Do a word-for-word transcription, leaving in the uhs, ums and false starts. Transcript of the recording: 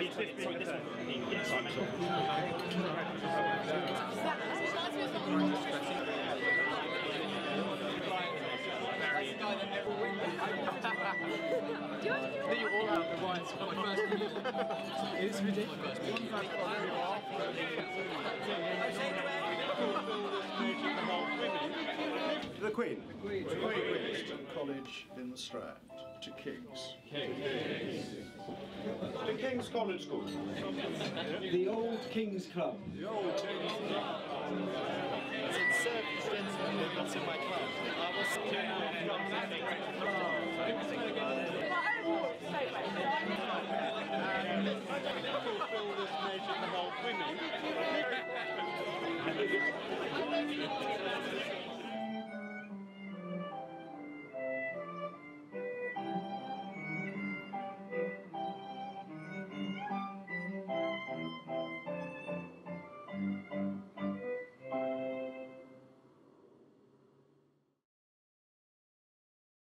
You all out the wines for my first it is ridiculous. The Queen. The Queen. The Queen. Eastern College in the Strand. To King's. King's. The King's College School. The old King's Club. The old King's Club. It's in service, gentlemen, not in my club. I was from that. I